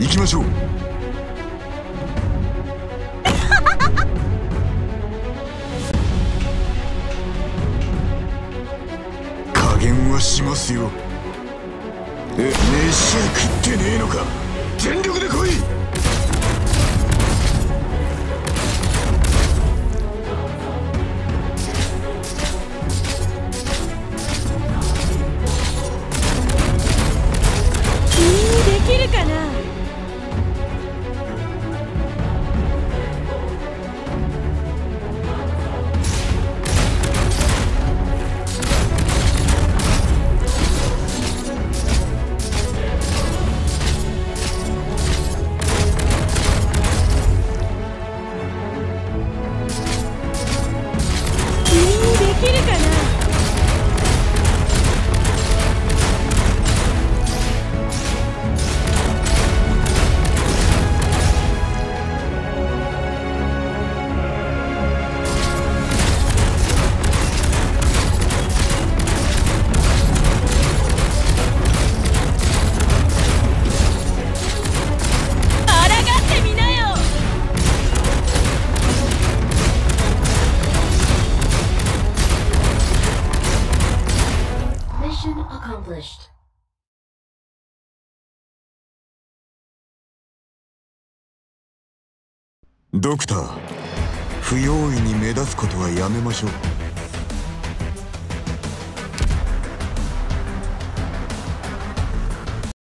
行きましょう。加減はしますよ。え、飯食ってねえのか。全力で来い。ドクター、不用意に目立つことはやめましょう。